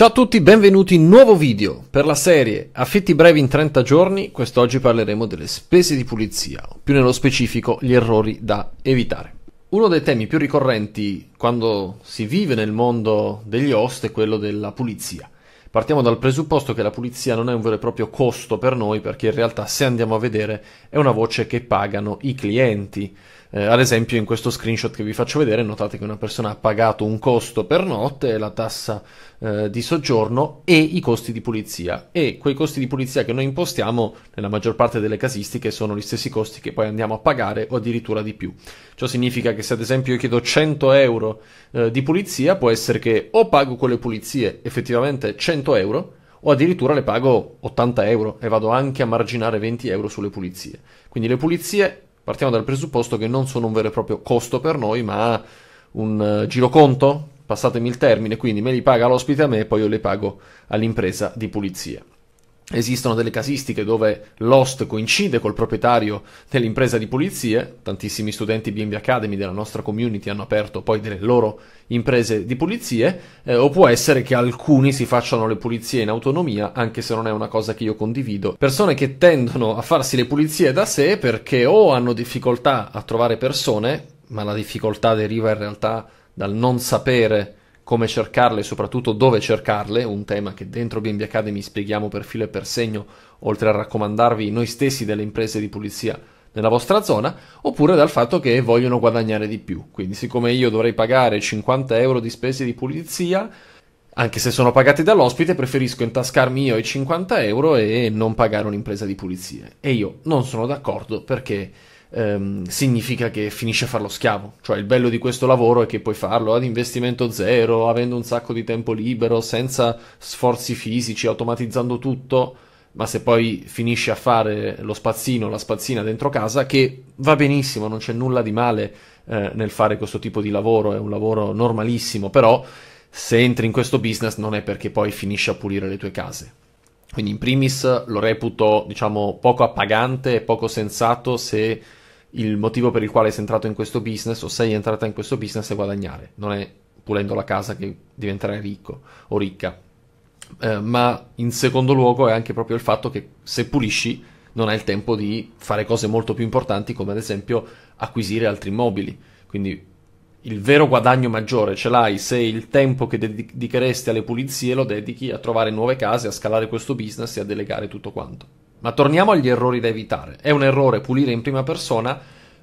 Ciao a tutti, benvenuti in un nuovo video per la serie Affitti brevi in 30 giorni. Quest'oggi parleremo delle spese di pulizia, più nello specifico gli errori da evitare. Uno dei temi più ricorrenti quando si vive nel mondo degli host è quello della pulizia. Partiamo dal presupposto che la pulizia non è un vero e proprio costo per noi, perché in realtà, se andiamo a vedere, è una voce che pagano i clienti. Ad esempio, in questo screenshot che vi faccio vedere notate che una persona ha pagato un costo per notte, la tassa di soggiorno e i costi di pulizia, e quei costi di pulizia che noi impostiamo nella maggior parte delle casistiche sono gli stessi costi che poi andiamo a pagare o addirittura di più. Ciò significa che se ad esempio io chiedo 100 euro di pulizia, può essere che o pago quelle pulizie effettivamente 100 euro o addirittura le pago 80 euro e vado anche a marginare 20 euro sulle pulizie. Quindi le pulizie, partiamo dal presupposto che non sono un vero e proprio costo per noi, ma un giroconto, passatemi il termine, quindi me li paga l'ospite a me e poi io le pago all'impresa di pulizia. Esistono delle casistiche dove l'host coincide col proprietario dell'impresa di pulizie. Tantissimi studenti BnB Academy della nostra community hanno aperto poi delle loro imprese di pulizie, o può essere che alcuni si facciano le pulizie in autonomia, anche se non è una cosa che io condivido. Persone che tendono a farsi le pulizie da sé perché o hanno difficoltà a trovare persone, ma la difficoltà deriva in realtà dal non sapere come cercarle e soprattutto dove cercarle, un tema che dentro BnB Academy spieghiamo per filo e per segno, oltre a raccomandarvi noi stessi delle imprese di pulizia nella vostra zona, oppure dal fatto che vogliono guadagnare di più. Quindi, siccome io dovrei pagare 50 euro di spese di pulizia, anche se sono pagati dall'ospite, preferisco intascarmi io i 50 euro e non pagare un'impresa di pulizia. E io non sono d'accordo, perché significa che finisce a farlo schiavo. Cioè, il bello di questo lavoro è che puoi farlo ad investimento zero, avendo un sacco di tempo libero, senza sforzi fisici, automatizzando tutto, ma se poi finisci a fare lo spazzino, la spazzina dentro casa, che va benissimo, non c'è nulla di male nel fare questo tipo di lavoro, è un lavoro normalissimo, però se entri in questo business non è perché poi finisci a pulire le tue case. Quindi in primis lo reputo, diciamo, poco appagante e poco sensato se il motivo per il quale sei entrato in questo business o sei entrata in questo business è guadagnare. Non è pulendo la casa che diventerai ricco o ricca, ma in secondo luogo è anche proprio il fatto che se pulisci non hai il tempo di fare cose molto più importanti, come ad esempio acquisire altri immobili. Quindi il vero guadagno maggiore ce l'hai se il tempo che dedicheresti alle pulizie lo dedichi a trovare nuove case, a scalare questo business e a delegare tutto quanto. Ma torniamo agli errori da evitare. È un errore pulire in prima persona,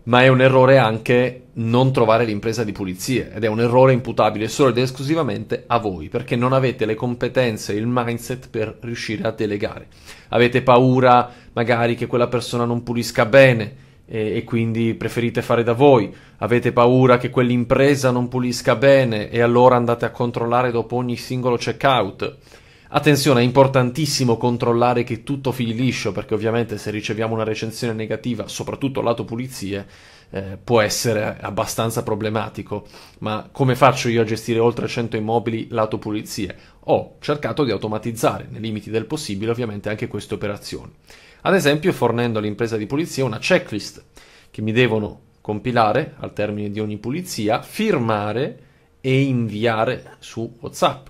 ma è un errore anche non trovare l'impresa di pulizie, ed è un errore imputabile solo ed esclusivamente a voi, perché non avete le competenze e il mindset per riuscire a delegare. Avete paura magari che quella persona non pulisca bene e quindi preferite fare da voi, avete paura che quell'impresa non pulisca bene e allora andate a controllare dopo ogni singolo checkout. Attenzione, è importantissimo controllare che tutto fili liscio, perché ovviamente se riceviamo una recensione negativa, soprattutto lato pulizie, può essere abbastanza problematico. Ma come faccio io a gestire oltre 100 immobili lato pulizie? Ho cercato di automatizzare, nei limiti del possibile ovviamente, anche queste operazioni. Ad esempio fornendo all'impresa di pulizia una checklist che mi devono compilare al termine di ogni pulizia, firmare e inviare su WhatsApp.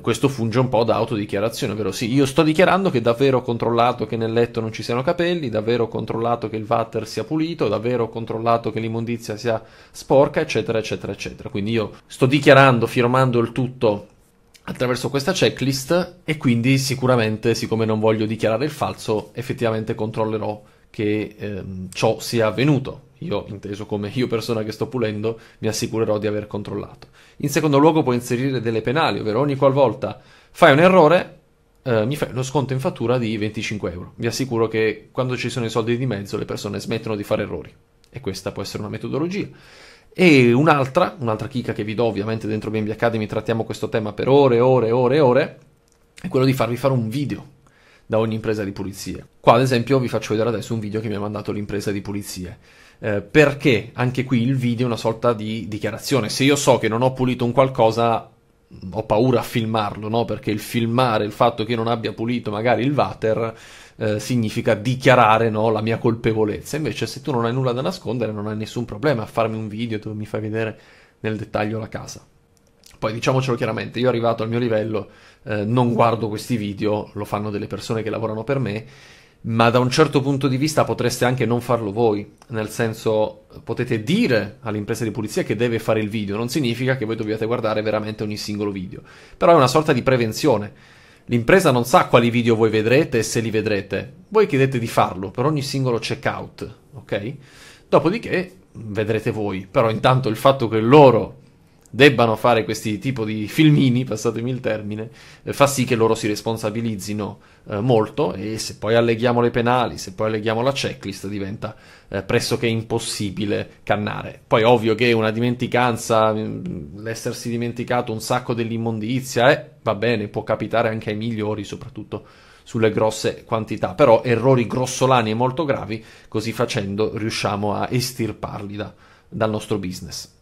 Questo funge un po' da autodichiarazione, ovvero sì, io sto dichiarando che davvero ho controllato che nel letto non ci siano capelli, davvero ho controllato che il water sia pulito, davvero ho controllato che l'immondizia sia sporca, eccetera eccetera eccetera. Quindi io sto dichiarando, firmando il tutto attraverso questa checklist, e quindi sicuramente, siccome non voglio dichiarare il falso, effettivamente controllerò che ciò sia avvenuto. Io, inteso come io persona che sto pulendo, mi assicurerò di aver controllato. In secondo luogo puoi inserire delle penali, ovvero ogni qualvolta fai un errore mi fai lo sconto in fattura di 25 euro. Vi assicuro che quando ci sono i soldi di mezzo le persone smettono di fare errori, e questa può essere una metodologia. E un'altra chicca che vi do, ovviamente dentro BnB Academy trattiamo questo tema per ore e ore e ore e ore, è quello di farvi fare un video da ogni impresa di pulizie. Qua ad esempio vi faccio vedere adesso un video che mi ha mandato l'impresa di pulizie, perché anche qui il video è una sorta di dichiarazione. Se io so che non ho pulito un qualcosa, ho paura a filmarlo, no? Perché il filmare il fatto che io non abbia pulito magari il water significa dichiarare, no, la mia colpevolezza. Invece se tu non hai nulla da nascondere non hai nessun problema a farmi un video dove mi fai vedere nel dettaglio la casa. Poi diciamocelo chiaramente, io arrivato al mio livello non guardo questi video, lo fanno delle persone che lavorano per me, ma da un certo punto di vista potreste anche non farlo voi, nel senso potete dire all'impresa di pulizia che deve fare il video, non significa che voi dobbiate guardare veramente ogni singolo video, però è una sorta di prevenzione. L'impresa non sa quali video voi vedrete e se li vedrete, voi chiedete di farlo per ogni singolo checkout, ok? Dopodiché vedrete voi, però intanto il fatto che loro debbano fare questi tipo di filmini, passatemi il termine, fa sì che loro si responsabilizzino molto, e se poi alleghiamo le penali, se poi alleghiamo la checklist, diventa pressoché impossibile cannare. Poi ovvio che una dimenticanza, l'essersi dimenticato un sacco dell'immondizia, va bene, può capitare anche ai migliori, soprattutto sulle grosse quantità, però errori grossolani e molto gravi, così facendo riusciamo a estirparli dal nostro business.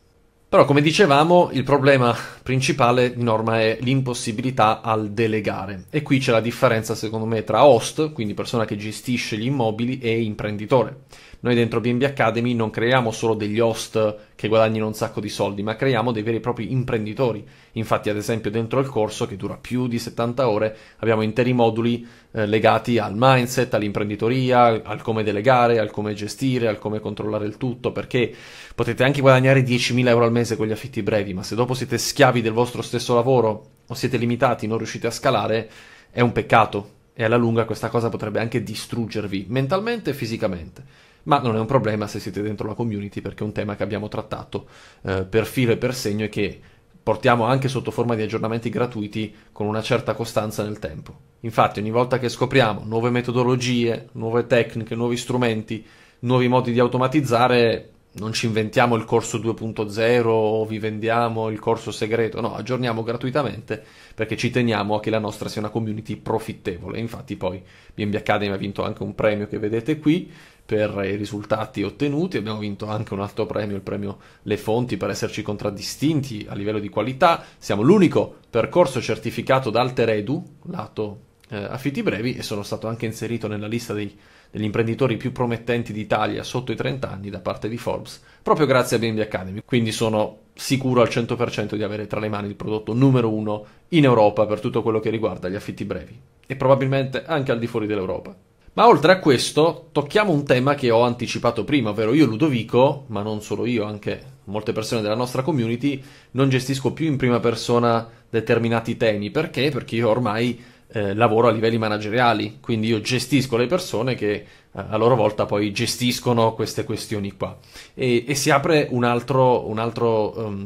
Però, come dicevamo, il problema principale di norma è l'impossibilità al delegare. E qui c'è la differenza, secondo me, tra host, quindi persona che gestisce gli immobili, e imprenditore. Noi dentro BnB Academy non creiamo solo degli host che guadagnino un sacco di soldi, ma creiamo dei veri e propri imprenditori. Infatti, ad esempio, dentro il corso, che dura più di 70 ore, abbiamo interi moduli legati al mindset, all'imprenditoria, al come delegare, al come gestire, al come controllare il tutto, perché potete anche guadagnare 10.000 euro al mese con gli affitti brevi, ma se dopo siete schiavi del vostro stesso lavoro o siete limitati, non riuscite a scalare, è un peccato, e alla lunga questa cosa potrebbe anche distruggervi mentalmente e fisicamente. Ma non è un problema se siete dentro la community, perché è un tema che abbiamo trattato per filo e per segno, e che portiamo anche sotto forma di aggiornamenti gratuiti con una certa costanza nel tempo. Infatti ogni volta che scopriamo nuove metodologie, nuove tecniche, nuovi strumenti, nuovi modi di automatizzare, non ci inventiamo il corso 2.0 o vi vendiamo il corso segreto, no, aggiorniamo gratuitamente perché ci teniamo a che la nostra sia una community profittevole. Infatti poi BnB Academy ha vinto anche un premio che vedete qui per i risultati ottenuti, abbiamo vinto anche un altro premio, il premio Le Fonti, per esserci contraddistinti a livello di qualità. Siamo l'unico percorso certificato da Alter Edu, lato affitti brevi, e sono stato anche inserito nella lista degli imprenditori più promettenti d'Italia sotto i 30 anni da parte di Forbes, proprio grazie a BnB Academy. Quindi sono sicuro al 100% di avere tra le mani il prodotto numero 1 in Europa per tutto quello che riguarda gli affitti brevi, e probabilmente anche al di fuori dell'Europa. Ma oltre a questo tocchiamo un tema che ho anticipato prima, ovvero io Ludovico, ma non solo io, anche molte persone della nostra community, non gestisco più in prima persona determinati temi. Perché? Perché io ormai lavoro a livelli manageriali, quindi io gestisco le persone che a loro volta poi gestiscono queste questioni qua. E si apre un altro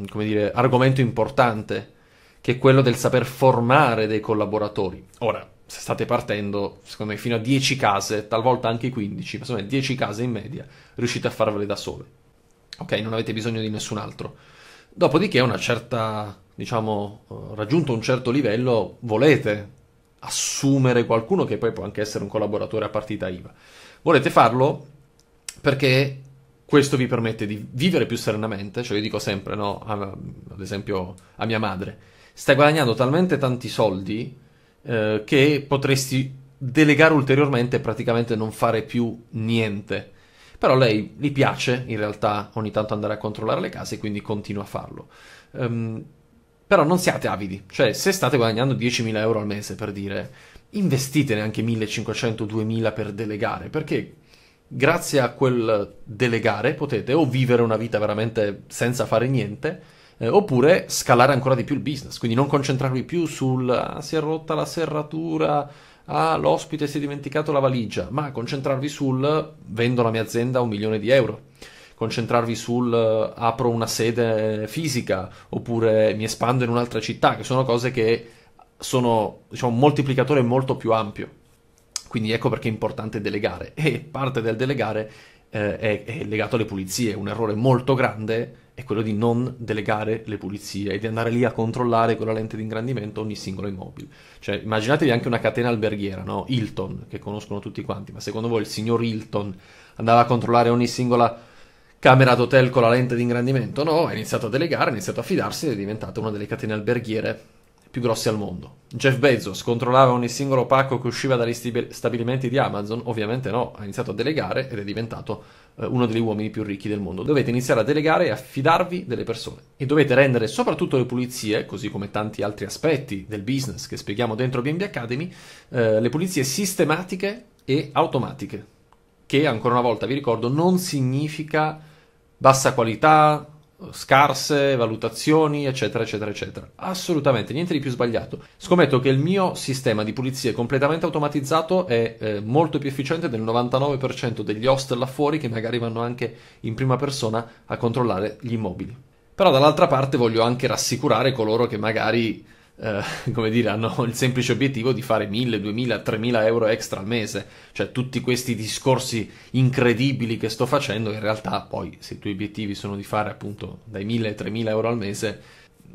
come dire, argomento importante, che è quello del saper formare dei collaboratori. Ora, se state partendo, secondo me, fino a 10 case, talvolta anche 15, ma insomma 10 case in media, riuscite a farvele da sole. Ok, non avete bisogno di nessun altro. Dopodiché, una certa, diciamo, raggiunto un certo livello, volete assumere qualcuno che poi può anche essere un collaboratore a partita IVA. Volete farlo perché questo vi permette di vivere più serenamente. Cioè, io dico sempre, no, ad esempio a mia madre, stai guadagnando talmente tanti soldi che potresti delegare ulteriormente e praticamente non fare più niente. Però lei gli piace in realtà ogni tanto andare a controllare le case, quindi continua a farlo. Però non siate avidi, cioè se state guadagnando 10.000 euro al mese, per dire, investitene anche 1.500-2.000 per delegare, perché grazie a quel delegare potete o vivere una vita veramente senza fare niente, oppure scalare ancora di più il business. Quindi non concentrarvi più sul si è rotta la serratura, l'ospite si è dimenticato la valigia, ma concentrarvi sul vendo la mia azienda a 1 milione di euro, concentrarvi sul apro una sede fisica, oppure mi espando in un'altra città, che sono cose che sono, diciamo, un moltiplicatore molto più ampio. Quindi ecco perché è importante delegare, e parte del delegare è legato alle pulizie. Un errore molto grande è quello di non delegare le pulizie e di andare lì a controllare con la lente di ingrandimento ogni singolo immobile. Cioè, immaginatevi anche una catena alberghiera, no? Hilton, che conoscono tutti quanti, ma secondo voi il signor Hilton andava a controllare ogni singola camera d'hotel con la lente di ingrandimento? No, ha iniziato a delegare, ha iniziato a fidarsi ed è diventata una delle catene alberghiere più grossi al mondo. Jeff Bezos controllava ogni singolo pacco che usciva dagli stabilimenti di Amazon? Ovviamente no, ha iniziato a delegare ed è diventato uno degli uomini più ricchi del mondo. Dovete iniziare a delegare e affidarvi delle persone, e dovete rendere soprattutto le pulizie, così come tanti altri aspetti del business che spieghiamo dentro BnB Academy, le pulizie sistematiche e automatiche, che ancora una volta vi ricordo non significa bassa qualità, scarse valutazioni, eccetera eccetera eccetera, assolutamente niente di più sbagliato. Scommetto che il mio sistema di pulizie completamente automatizzato è molto più efficiente del 99% degli host là fuori, che magari vanno anche in prima persona a controllare gli immobili. Però dall'altra parte voglio anche rassicurare coloro che magari come dire, hanno il semplice obiettivo di fare 1000, 2000, 3000 euro extra al mese. Cioè, tutti questi discorsi incredibili che sto facendo, in realtà poi se i tuoi obiettivi sono di fare appunto dai 1000 ai 3000 euro al mese,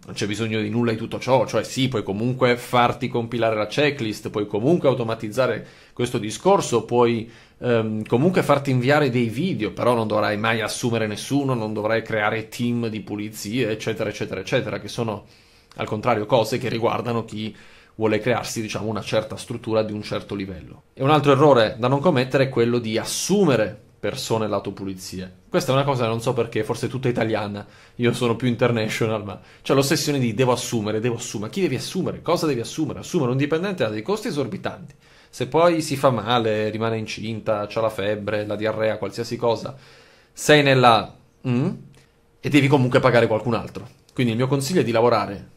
non c'è bisogno di nulla di tutto ciò. Cioè sì, puoi comunque farti compilare la checklist, puoi comunque automatizzare questo discorso, puoi comunque farti inviare dei video, però non dovrai mai assumere nessuno, non dovrai creare team di pulizie, eccetera eccetera eccetera, che sono al contrario cose che riguardano chi vuole crearsi, diciamo, una certa struttura di un certo livello. E un altro errore da non commettere è quello di assumere persone lato pulizie. Questa è una cosa che non so perché, forse è tutta italiana, io sono più international, ma c'è l'ossessione di devo assumere. Chi devi assumere? Cosa devi assumere? Assumere un dipendente ha dei costi esorbitanti. Se poi si fa male, rimane incinta, c'ha la febbre, la diarrea, qualsiasi cosa, sei nella... e devi comunque pagare qualcun altro. Quindi il mio consiglio è di lavorare,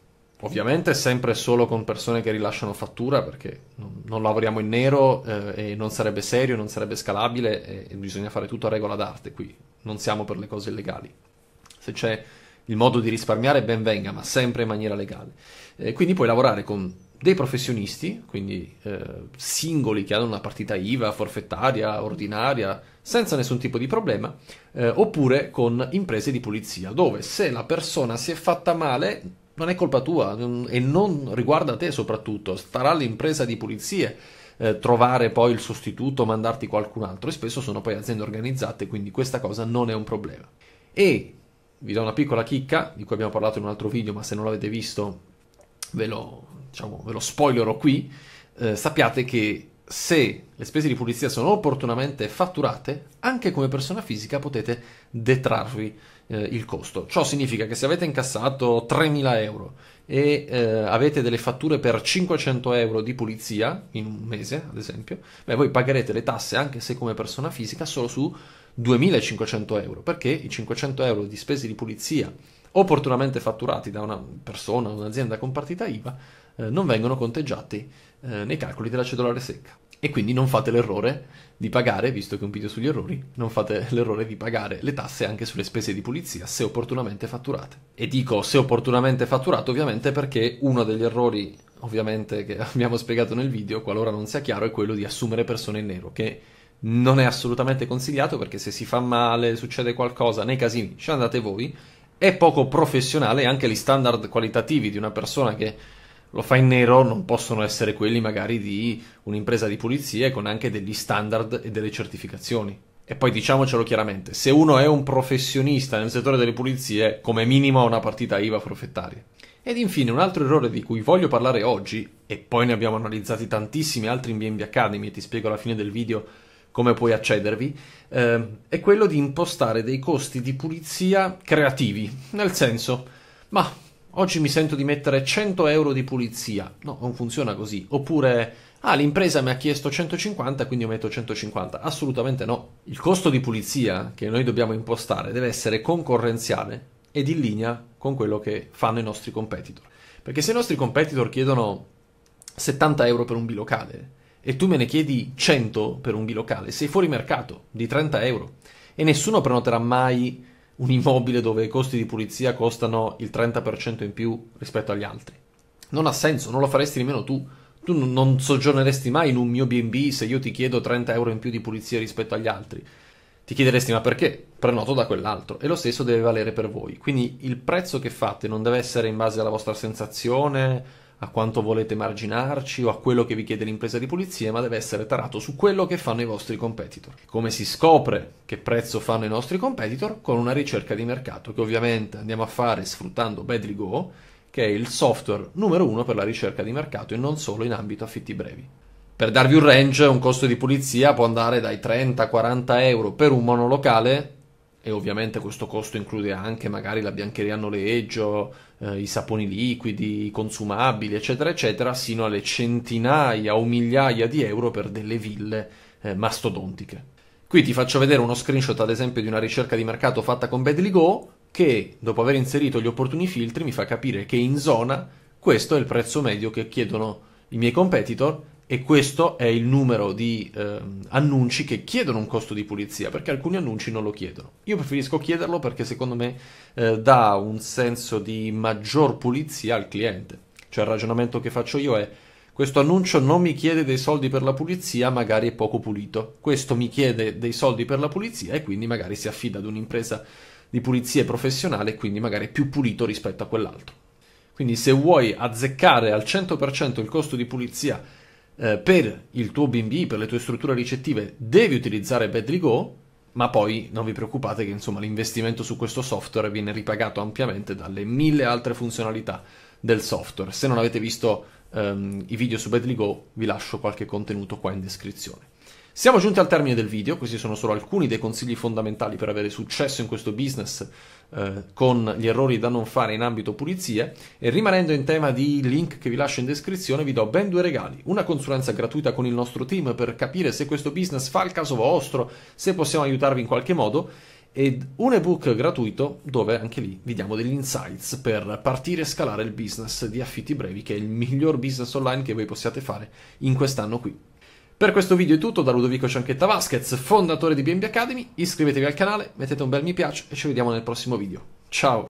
ovviamente sempre solo con persone che rilasciano fattura, perché non lavoriamo in nero e non sarebbe serio, non sarebbe scalabile, e bisogna fare tutto a regola d'arte qui, non siamo per le cose illegali. Se c'è il modo di risparmiare ben venga, ma sempre in maniera legale. Quindi puoi lavorare con dei professionisti, quindi singoli che hanno una partita IVA, forfettaria, ordinaria, senza nessun tipo di problema, oppure con imprese di pulizia, dove se la persona si è fatta male... non è colpa tua e non riguarda te soprattutto, starà l'impresa di pulizie trovare poi il sostituto, mandarti qualcun altro, e spesso sono poi aziende organizzate, quindi questa cosa non è un problema. E vi do una piccola chicca, di cui abbiamo parlato in un altro video, ma se non l'avete visto ve lo spoilerò qui, sappiate che se le spese di pulizia sono opportunamente fatturate, anche come persona fisica potete detrarvi il costo. Ciò significa che se avete incassato 3.000 euro e avete delle fatture per 500 euro di pulizia in un mese, ad esempio, voi pagherete le tasse, anche se come persona fisica, solo su 2.500 euro, perché i 500 euro di spese di pulizia opportunamente fatturati da una persona, un'azienda con partita IVA, non vengono conteggiati nei calcoli della cedolare secca. E quindi non fate l'errore di pagare, visto che è un video sugli errori, non fate l'errore di pagare le tasse anche sulle spese di pulizia se opportunamente fatturate. E dico se opportunamente fatturato ovviamente, perché uno degli errori ovviamente che abbiamo spiegato nel video, qualora non sia chiaro, è quello di assumere persone in nero, che non è assolutamente consigliato, perché se si fa male, succede qualcosa, nei casini ci andate voi, è poco professionale, e anche gli standard qualitativi di una persona che lo fa in nero non possono essere quelli magari di un'impresa di pulizie, con anche degli standard e delle certificazioni. E poi diciamocelo chiaramente, se uno è un professionista nel settore delle pulizie, come minimo ha una partita IVA forfettaria. Ed infine un altro errore di cui voglio parlare oggi, e poi ne abbiamo analizzati tantissimi altri in BnB Academy, e ti spiego alla fine del video come puoi accedervi, è quello di impostare dei costi di pulizia creativi. Nel senso, ma... oggi mi sento di mettere 100 euro di pulizia. No, non funziona così. Oppure, l'impresa mi ha chiesto 150, quindi io metto 150. Assolutamente no. Il costo di pulizia che noi dobbiamo impostare deve essere concorrenziale ed in linea con quello che fanno i nostri competitor. Perché se i nostri competitor chiedono 70 euro per un bilocale e tu me ne chiedi 100 per un bilocale, sei fuori mercato di 30 euro. E nessuno prenoterà mai un immobile dove i costi di pulizia costano il 30% in più rispetto agli altri. Non ha senso, non lo faresti nemmeno tu. Tu non soggiorneresti mai in un mio B&B se io ti chiedo 30 euro in più di pulizia rispetto agli altri. Ti chiederesti, ma perché? Prenoto da quell'altro. E lo stesso deve valere per voi. Quindi il prezzo che fate non deve essere in base alla vostra sensazione, a quanto volete marginarci o a quello che vi chiede l'impresa di pulizia, ma deve essere tarato su quello che fanno i vostri competitor. Come si scopre che prezzo fanno i nostri competitor? Con una ricerca di mercato, che ovviamente andiamo a fare sfruttando BeDigit, che è il software numero 1 per la ricerca di mercato e non solo in ambito affitti brevi. Per darvi un range, un costo di pulizia può andare dai 30-40 euro per un monolocale, e ovviamente questo costo include anche magari la biancheria a noleggio, i saponi liquidi, i consumabili, eccetera, eccetera, sino alle centinaia o migliaia di euro per delle ville mastodontiche. Qui ti faccio vedere uno screenshot ad esempio di una ricerca di mercato fatta con BeDigit, che dopo aver inserito gli opportuni filtri mi fa capire che in zona questo è il prezzo medio che chiedono i miei competitor e questo è il numero di annunci che chiedono un costo di pulizia, perché alcuni annunci non lo chiedono. Io preferisco chiederlo perché secondo me dà un senso di maggior pulizia al cliente. Cioè il ragionamento che faccio io è: questo annuncio non mi chiede dei soldi per la pulizia, magari è poco pulito. Questo mi chiede dei soldi per la pulizia e quindi magari si affida ad un'impresa di pulizie professionale e quindi magari è più pulito rispetto a quell'altro. Quindi se vuoi azzeccare al 100% il costo di pulizia per il tuo BnB, per le tue strutture ricettive, devi utilizzare BeDigit, ma poi non vi preoccupate che insomma l'investimento su questo software viene ripagato ampiamente dalle 1000 altre funzionalità del software. Se non avete visto i video su BeDigit, vi lascio qualche contenuto qua in descrizione. Siamo giunti al termine del video, questi sono solo alcuni dei consigli fondamentali per avere successo in questo business con gli errori da non fare in ambito pulizie, e rimanendo in tema di link che vi lascio in descrizione vi do ben due regali: una consulenza gratuita con il nostro team per capire se questo business fa il caso vostro, se possiamo aiutarvi in qualche modo, ed un ebook gratuito dove anche lì vi diamo degli insights per partire e scalare il business di affitti brevi, che è il miglior business online che voi possiate fare in quest'anno qui. Per questo video è tutto da Ludovico Cianchetta Vazquez, fondatore di BnB Academy. Iscrivetevi al canale, mettete un bel mi piace e ci vediamo nel prossimo video. Ciao!